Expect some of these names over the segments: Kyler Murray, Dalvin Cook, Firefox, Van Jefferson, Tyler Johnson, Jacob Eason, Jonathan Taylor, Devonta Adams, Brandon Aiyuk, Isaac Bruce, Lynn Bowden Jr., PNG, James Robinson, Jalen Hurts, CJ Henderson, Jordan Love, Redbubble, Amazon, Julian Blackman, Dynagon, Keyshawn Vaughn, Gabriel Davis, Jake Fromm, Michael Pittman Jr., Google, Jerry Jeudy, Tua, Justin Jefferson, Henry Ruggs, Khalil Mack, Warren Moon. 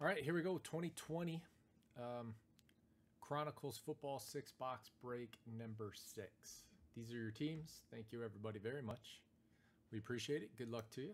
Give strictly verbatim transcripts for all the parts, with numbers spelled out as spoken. All right, here we go, twenty twenty um, Chronicles Football six box break number six. These are your teams. Thank you, everybody, very much. We appreciate it. Good luck to you.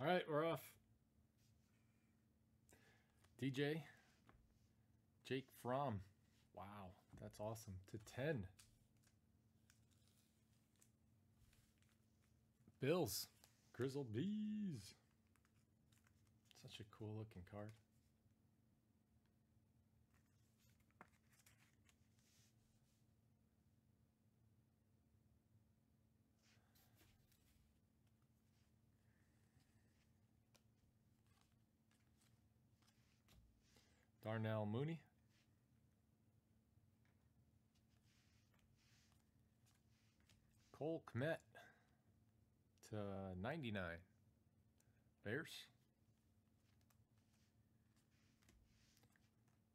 All right, we're off. D J, Jake Fromm. Wow, that's awesome. To ten. Bills, Grizzle Bees. Such a cool looking card. Darnell Mooney. Cole Kmet to ninety-nine. Bears.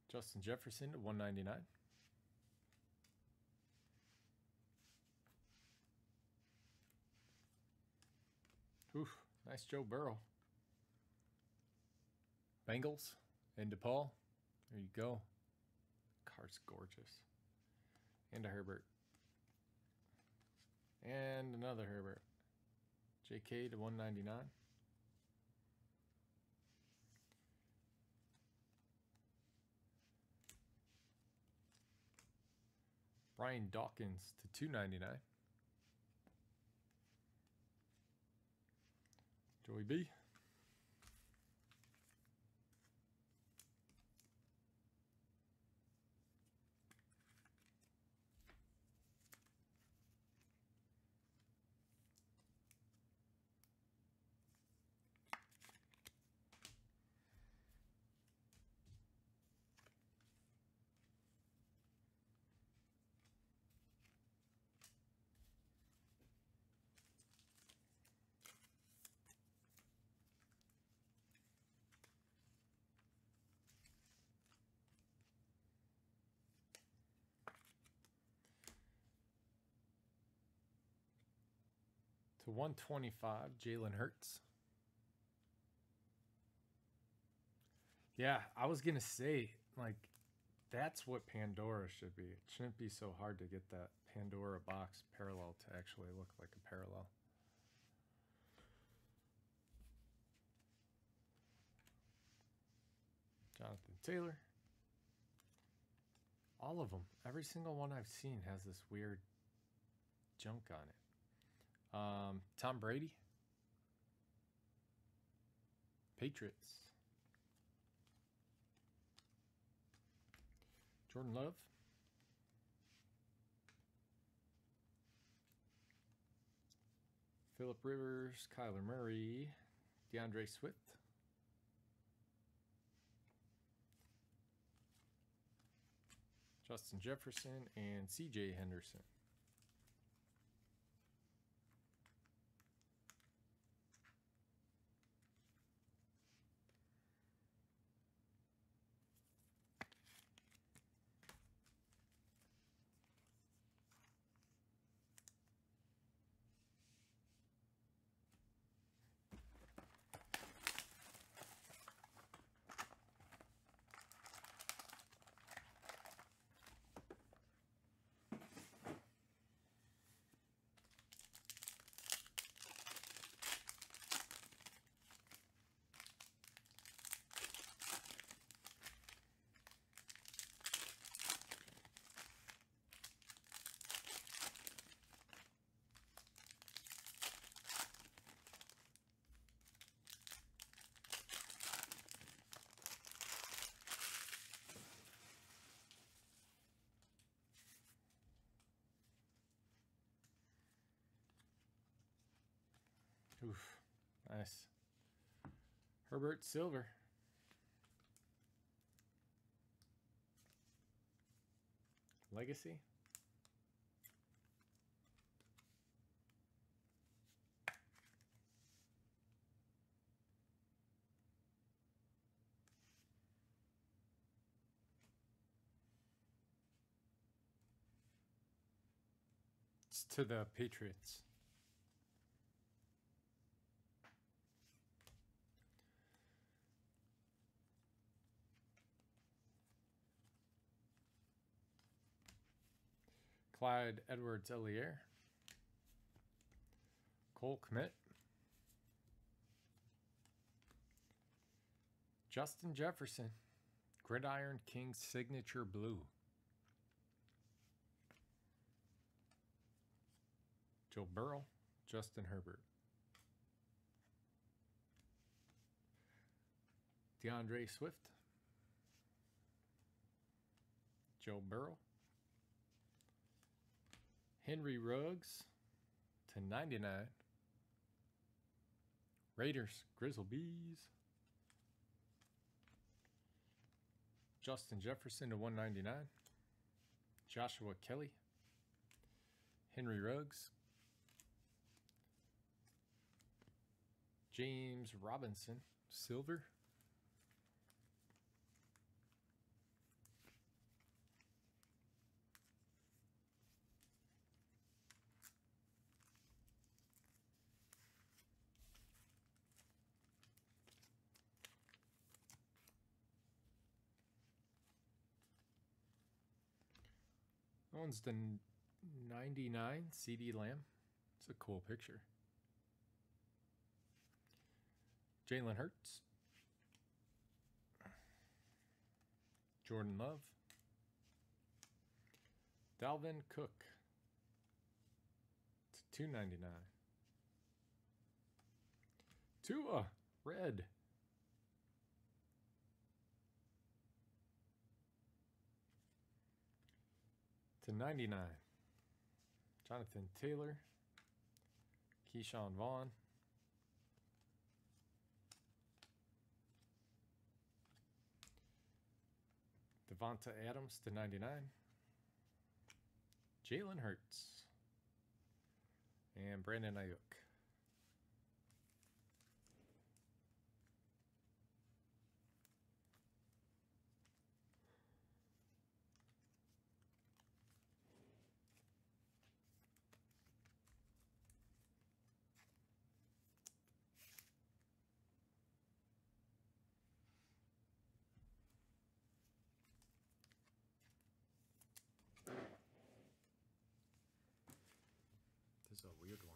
Justin Jefferson to one ninety-nine. Oof, nice Joe Burrow. Bengals and DePaul. There you go. Card's gorgeous. And a Herbert. And another Herbert. J K to one ninety-nine. Brian Dawkins to two ninety-nine. Joey B. To one twenty-five, Jalen Hurts. Yeah, I was going to say, like, That's what Pandora should be. It shouldn't be so hard to get that Pandora box parallel to actually look like a parallel. Jonathan Taylor. All of them. Every single one I've seen has this weird junk on it. Um, Tom Brady. Patriots. Jordan Love. Phillip Rivers. Kyler Murray. DeAndre Swift. Justin Jefferson and C J Henderson. Oof, nice. Herbert Silver. Legacy. It's to the Patriots. Clyde Edwards-Helaire, Cole Kmet, Justin Jefferson, Gridiron King Signature Blue, Joe Burrow, Justin Herbert, DeAndre Swift, Joe Burrow, Henry Ruggs to ninety-nine. Raiders, Grizzle Bees. Justin Jefferson to one ninety-nine. Joshua Kelly. Henry Ruggs. James Robinson, Silver. That one's the ninety-nine, C D Lamb. It's a cool picture. Jalen Hurts. Jordan Love. Dalvin Cook. To two ninety-nine. Tua, red. To ninety-nine, Jonathan Taylor, Keyshawn Vaughn, Devonta Adams to ninety-nine, Jalen Hurts, and Brandon Aiyuk. weird one.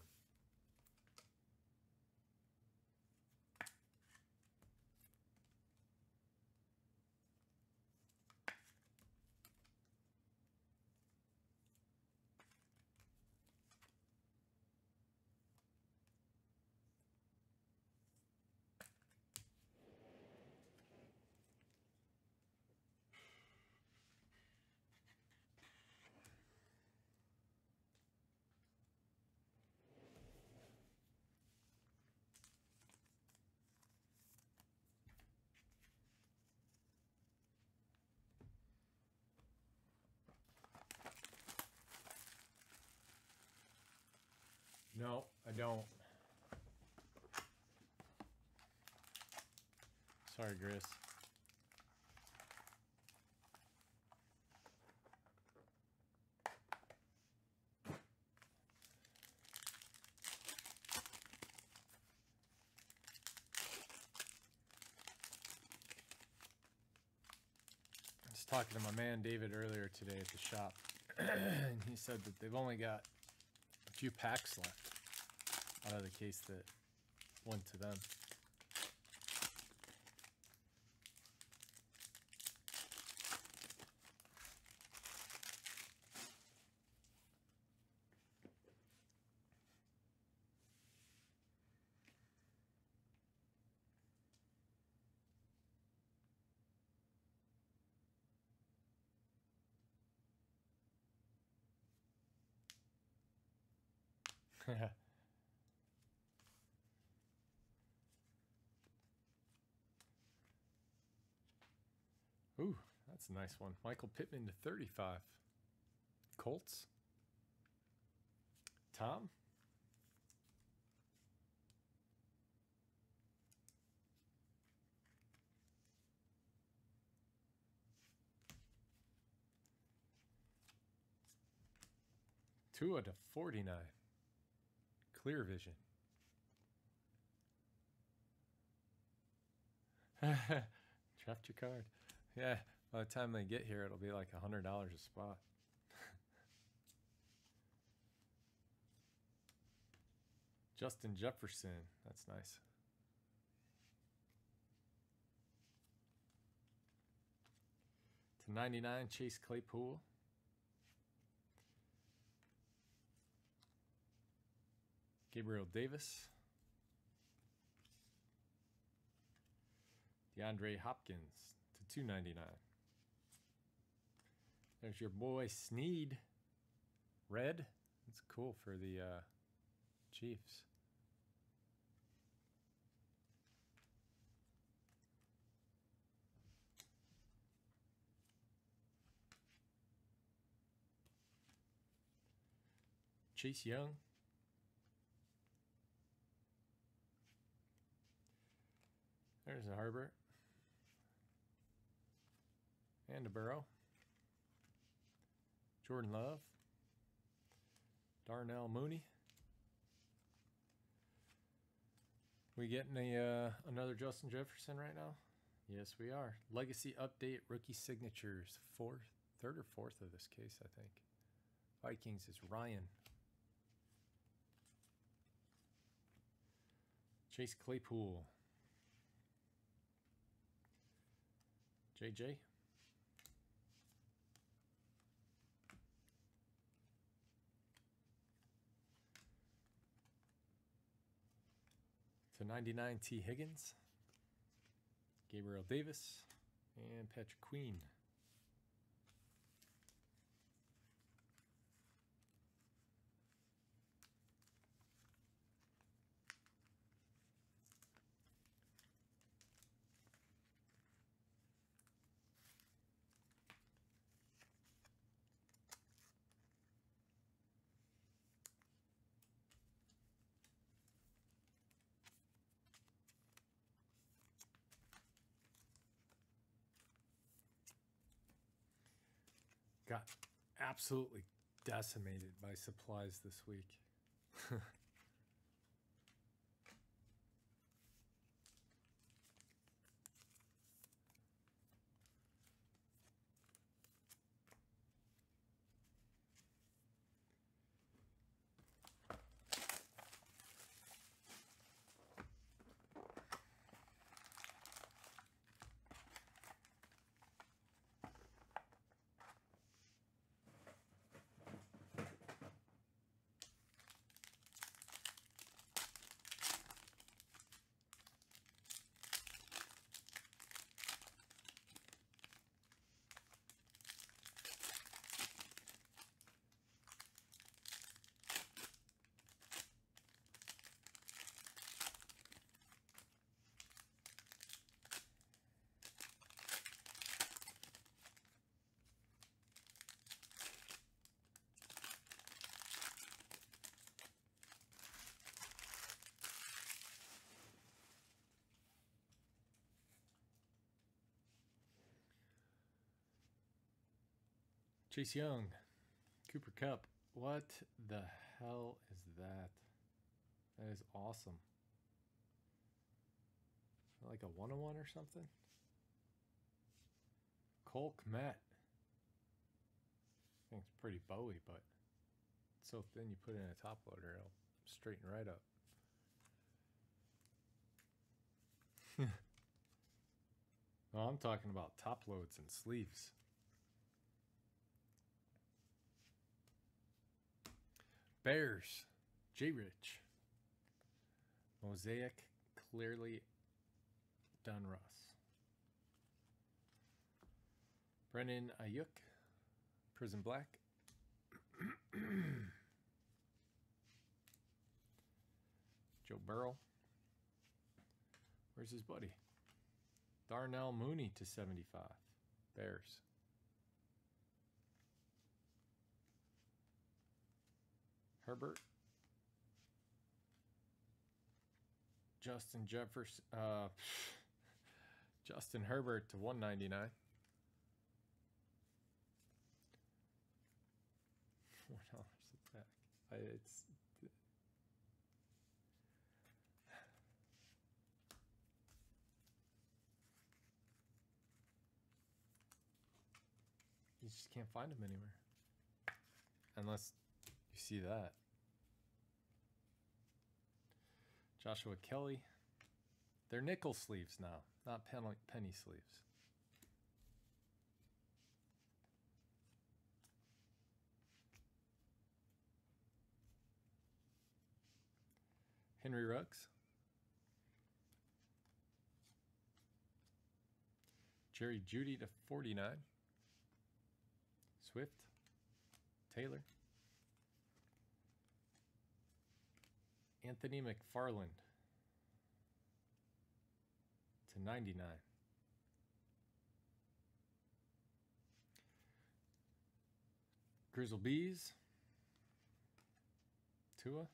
No, I don't. Sorry, Gris. I was talking to my man David earlier today at the shop, and he said that they've only got a few packs left out of the case that went to them. Ooh, that's a nice one. Michael Pittman to thirty-five. Colts. Tom. Tua to forty-nine. Clear vision. Draft your card. Yeah, by the time they get here, it'll be like a hundred dollars a spot. Justin Jefferson. That's nice. To ninety-nine, Chase Claypool. Gabriel Davis. DeAndre Hopkins. two ninety-nine. There's your boy Sneed. Red. That's cool for the uh, Chiefs. Chase Young. There's a Herbert. And a Burrow. Jordan Love. Darnell Mooney. We getting a, uh, another Justin Jefferson right now? Yes, we are. Legacy update, rookie signatures. Fourth, third or fourth of this case, I think. Vikings is Ryan. Chase Claypool. J J. To ninety-nine, T. Higgins, Gabriel Davis, and Patrick Queen. Got absolutely decimated by supplies this week. Chase Young, Cooper Kupp. What the hell is that? That is awesome. Like a one-on-one or something? Cole Kmet. I think it's pretty Bowie, but it's so thin you put it in a top loader, it'll straighten right up. No, I'm talking about top loads and sleeves. Bears, J-Rich. Mosaic, clearly Donruss. Brandon Aiyuk, Prison Black. Joe Burrow. Where's his buddy? Darnell Mooney to seventy-five. Bears. Herbert. Justin Jefferson. Uh, Justin Herbert to one ninety-nine. Four dollars a pack. I, it's. You just can't find them anywhere. Unless you see that. Joshua Kelly. They're nickel sleeves now, not penny, penny sleeves. Henry Ruggs. Jerry Jeudy to forty-nine. Swift, Taylor, Anthony McFarland to ninety-nine, Grizzle Bees, Tua,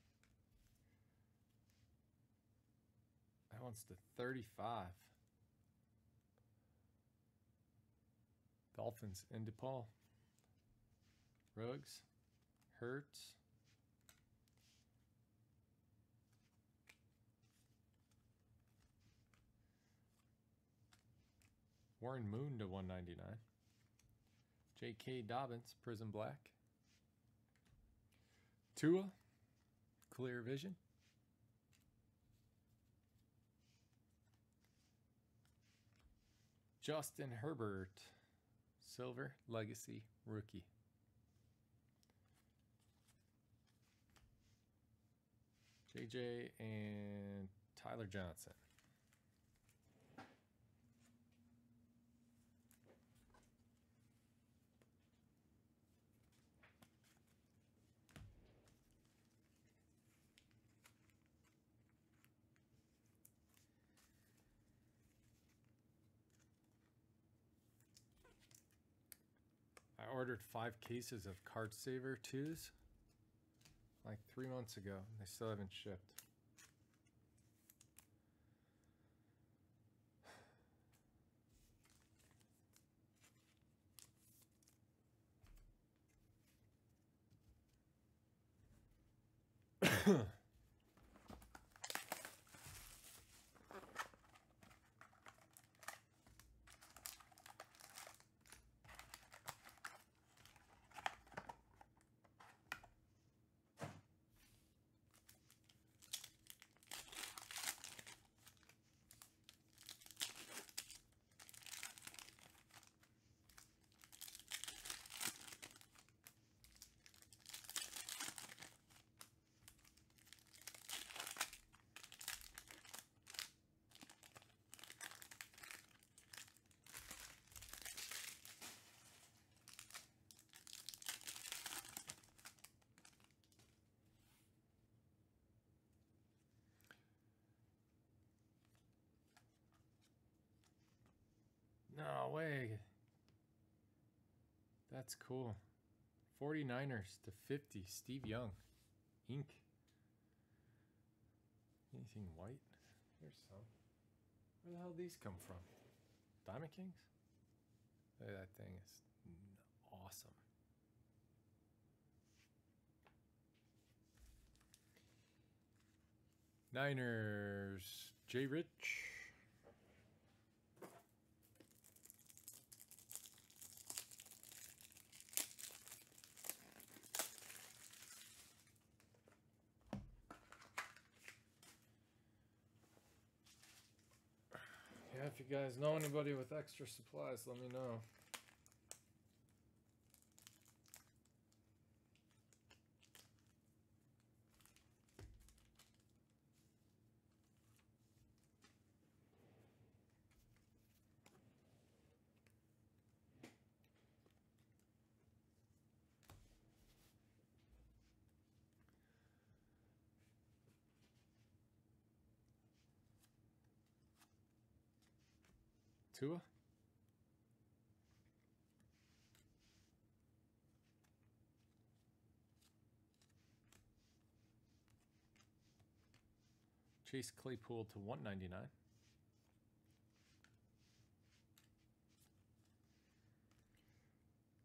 that one's to thirty-five, Dolphins and DePaul. Ruggs, Hurts, Warren Moon to one ninety-nine, J K Dobbins, Prison Black, Tua, Clear Vision, Justin Herbert, Silver Legacy Rookie. J J and Tyler Johnson. I ordered five cases of Card Saver twos. Like three months ago, and they still haven't shipped. No way. That's cool. forty-niners to fifty. Steve Young. Ink. Anything white? Here's some. Where the hell did these come from? Diamond Kings? Hey, that thing is awesome. Niners, Jay Rich. Yeah, if you guys know anybody with extra supplies, let me know. Tua? Chase Claypool to one ninety-nine.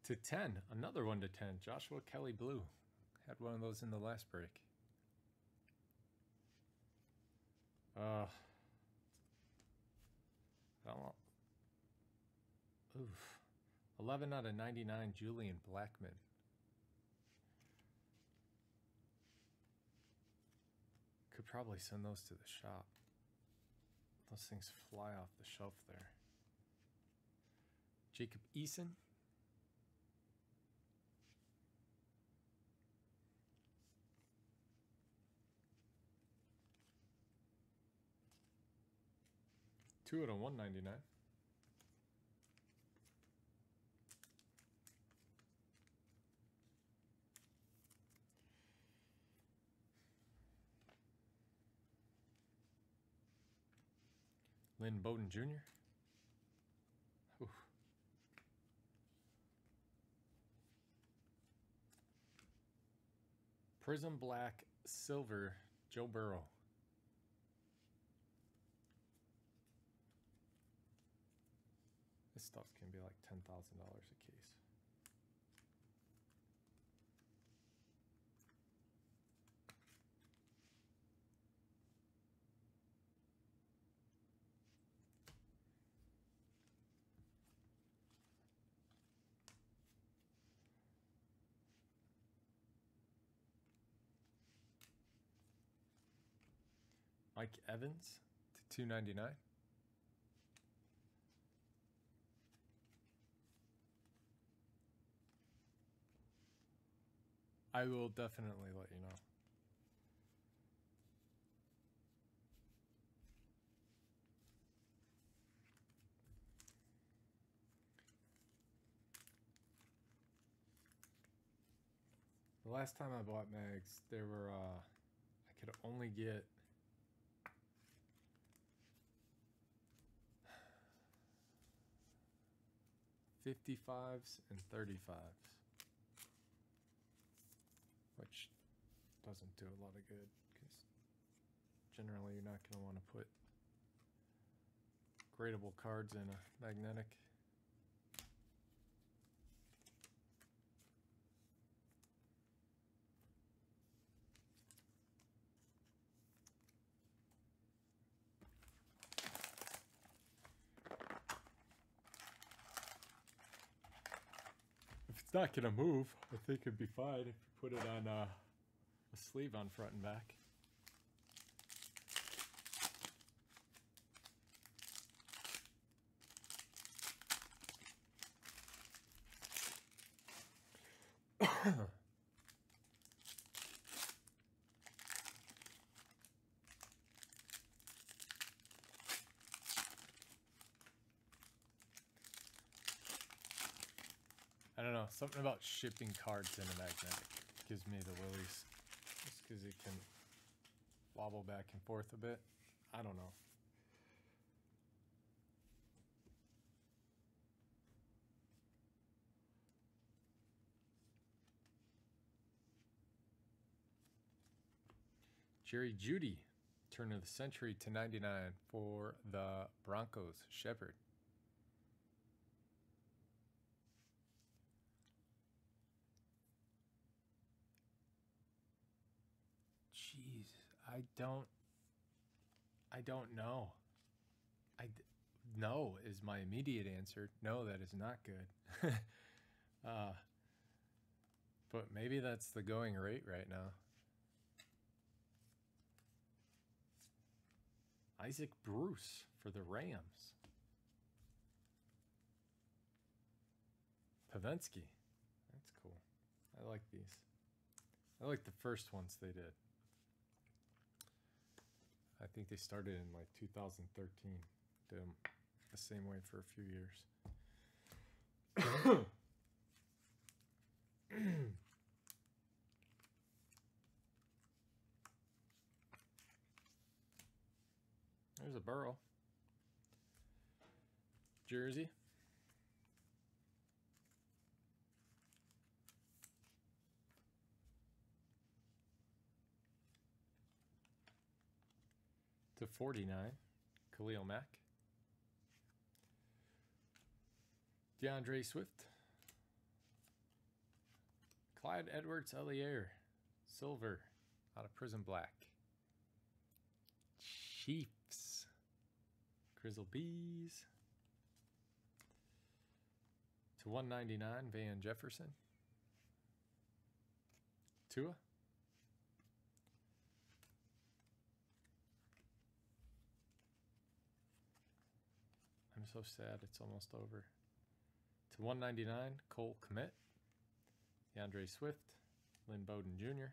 To ten. Another one to ten. Joshua Kelly Blue. Had one of those in the last break. Uh, I don't know. Oof. eleven out of ninety-nine, Julian Blackman. Could probably send those to the shop. Those things fly off the shelf there. Jacob Eason. two out of one ninety-nine. Lynn Bowden Junior Ooh. Prism Black Silver Joe Burrow. This stuff can be like ten thousand dollars a case. Mike Evans to two ninety-nine. I will definitely let you know. The last time I bought mags, there were uh, I could only get fifty-fives and thirty-fives, which doesn't do a lot of good because generally you're not going to want to put gradable cards in a magnetic. It's not gonna move. I think it'd be fine if you put it on uh, a sleeve on front and back. I don't know, something about shipping cards in a magnetic gives me the willies, just because it can wobble back and forth a bit. I don't know. Jerry Jeudy, turn of the century to ninety-nine for the Broncos, Shepard. Jeez, I don't I don't know. I no is my immediate answer. No, that is not good. uh, but maybe that's the going rate right now. Isaac Bruce for the Rams. Pavinsky. That's cool. I like these. I like the first ones they did. I think they started in like two thousand thirteen. Did them the same way for a few years. There's a Burrow. Jersey. To forty-nine, Khalil Mack. DeAndre Swift. Clyde Edwards-Helaire. Silver. Out of prison black. Chiefs. Grizzle Bees. To one ninety-nine, Van Jefferson. Tua. I'm so sad it's almost over. To one ninety-nine, Cole Kmet. DeAndre Swift. Lynn Bowden Junior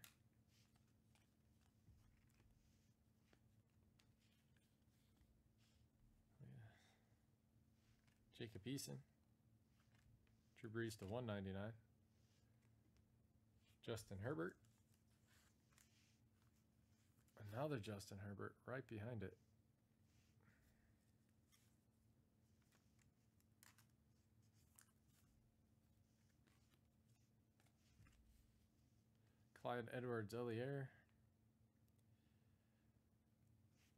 Yeah. Jacob Eason. Drew Brees to one ninety-nine. Justin Herbert. Another Justin Herbert right behind it. Clyde Edwards-Helaire.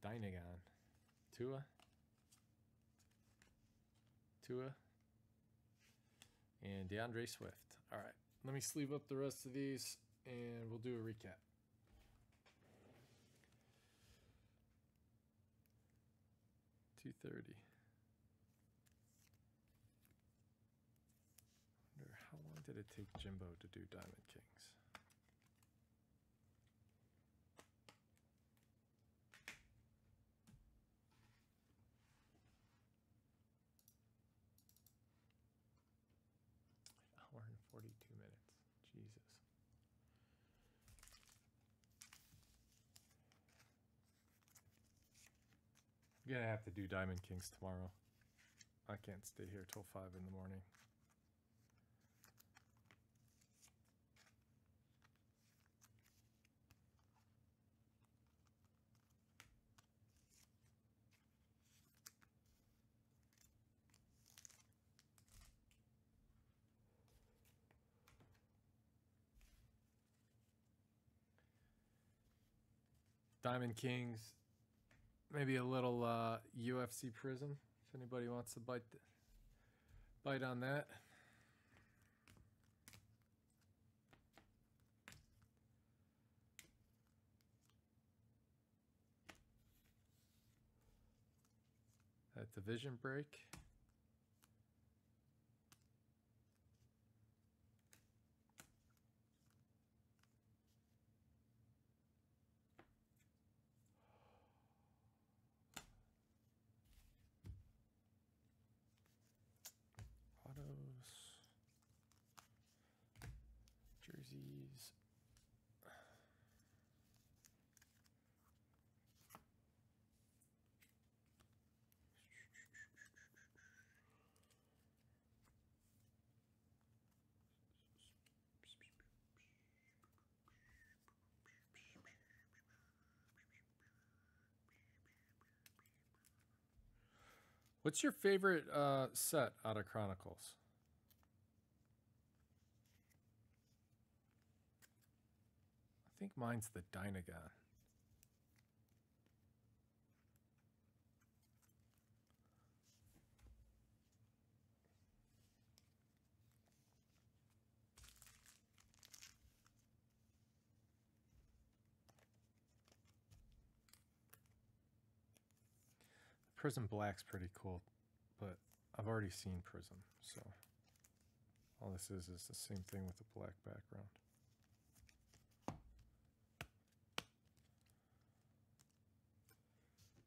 Dynagon. Tua. Tua. And DeAndre Swift. All right. Let me sleeve up the rest of these and we'll do a recap. two thirty. I wonder how long did it take Jimbo to do Diamond Kings? forty-two minutes. Jesus. I'm gonna have to do Diamond Kings tomorrow. I can't stay here till five in the morning. Diamond Kings, maybe a little uh, U F C Prism, if anybody wants to bite the, bite on that. That division break. Jerseys. What's your favorite uh, set out of Chronicles? I think mine's the Dynagon. Prism Black's pretty cool, but I've already seen Prism, so all this is is the same thing with a black background.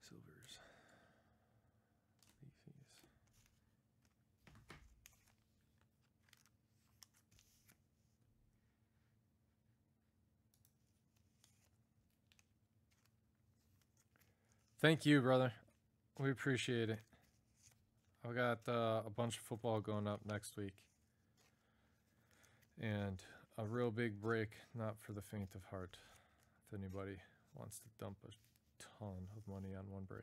Silvers. Leafy's. Thank you, brother. We appreciate it. I've got uh, a bunch of football going up next week. And a real big break, not for the faint of heart. If anybody wants to dump a ton of money on one break.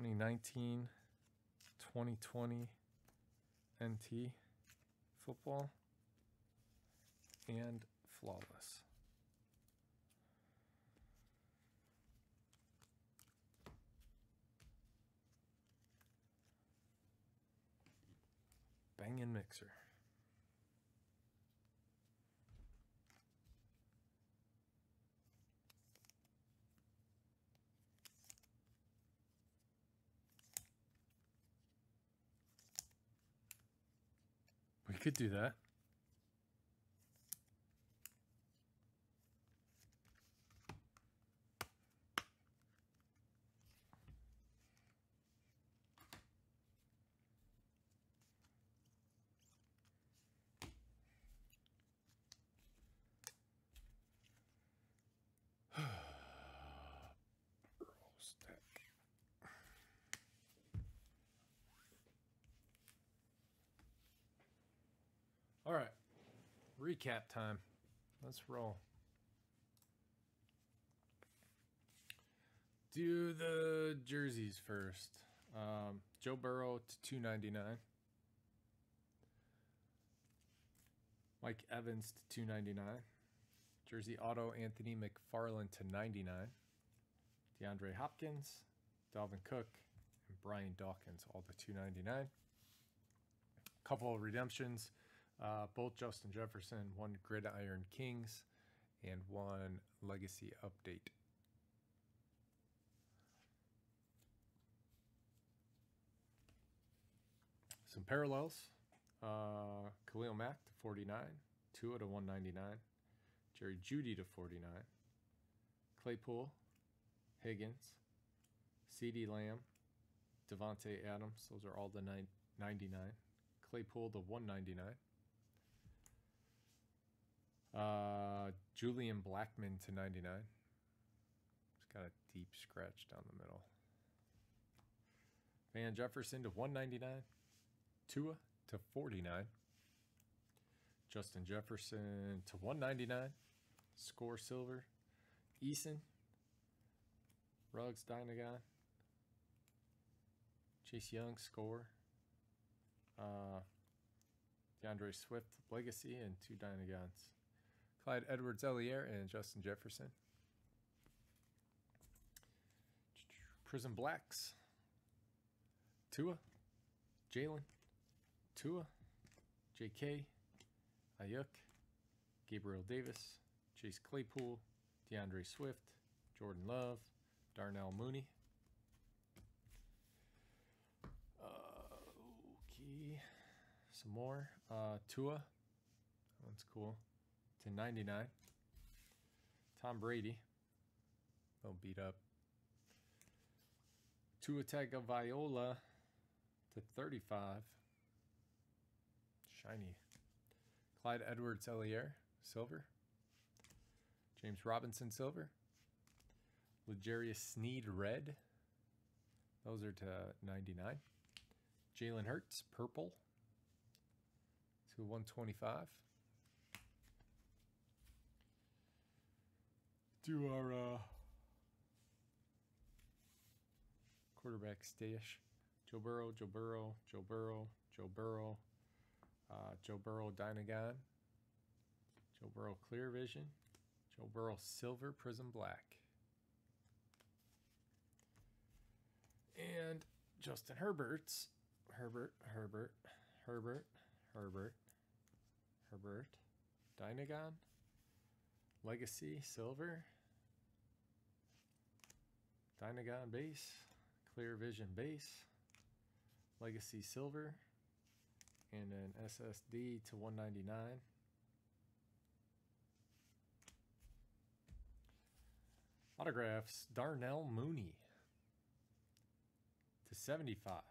twenty nineteen, twenty twenty N T football, and flawless. Bangin' mixer. We could do that. All right, recap time. Let's roll. Do the jerseys first. Um, Joe Burrow to two ninety-nine. Mike Evans to two ninety-nine. Jersey auto Anthony McFarland to ninety-nine. DeAndre Hopkins, Dalvin Cook, and Brian Dawkins all to two ninety-nine. Couple of redemptions. Uh, both Justin Jefferson, one Gridiron Kings, and one Legacy Update. Some parallels. Uh, Khalil Mack to forty-nine, Tua to one ninety-nine, Jerry Jeudy to forty-nine, Claypool, Higgins, CeeDee Lamb, Devontae Adams. Those are all the ninety-nine. Claypool to one ninety-nine. Uh, Julian Blackman to ninety-nine. It's got a deep scratch down the middle. Van Jefferson to one ninety-nine. Tua to forty-nine. Justin Jefferson to one ninety-nine. Score silver. Eason. Ruggs Dynagon. Chase Young score. Uh, DeAndre Swift legacy and two Dynagons. Clyde Edwards-Helaire and Justin Jefferson. Prism Blacks. Tua. Jalen. Tua. J K. Aiyuk. Gabriel Davis. Chase Claypool. DeAndre Swift. Jordan Love. Darnell Mooney. Uh, okay. Some more. Uh, Tua. That one's cool. To ninety-nine. Tom Brady. They'll beat up. Tua Tagovailoa to thirty-five. Shiny. Clyde Edwards-Helaire, silver. James Robinson, silver. L'Jarius Sneed, red. Those are to ninety-nine. Jalen Hurts, purple. To one twenty-five. Do our uh, quarterback stash. Joe Burrow, Joe Burrow, Joe Burrow, Joe Burrow, uh, Joe Burrow Dynagon, Joe Burrow Clear Vision, Joe Burrow Silver Prism Black, and Justin Herbert's Herbert, Herbert, Herbert, Herbert, Herbert, Dynagon, Legacy Silver, Dynagon Base, Clear Vision Base, Legacy Silver, and an S S D to one ninety-nine. Autographs, Darnell Mooney to seventy-five.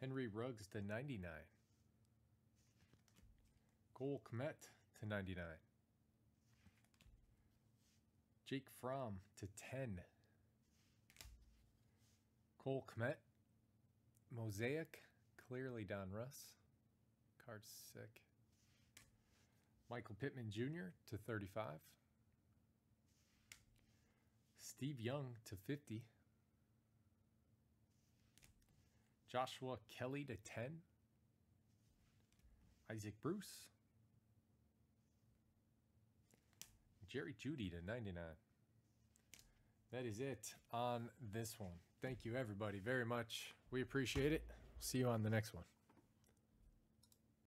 Henry Ruggs to ninety-nine. Cole Kmet to ninety-nine. Jake Fromm to ten. Cole Kmet, Mosaic, clearly Don Russ. Card's sick. Michael Pittman Junior to thirty-five. Steve Young to fifty. Joshua Kelly to ten. Isaac Bruce. Jerry Jeudy to ninety-nine. That is it on this one. Thank you, everybody, very much. We appreciate it. See you on the next one.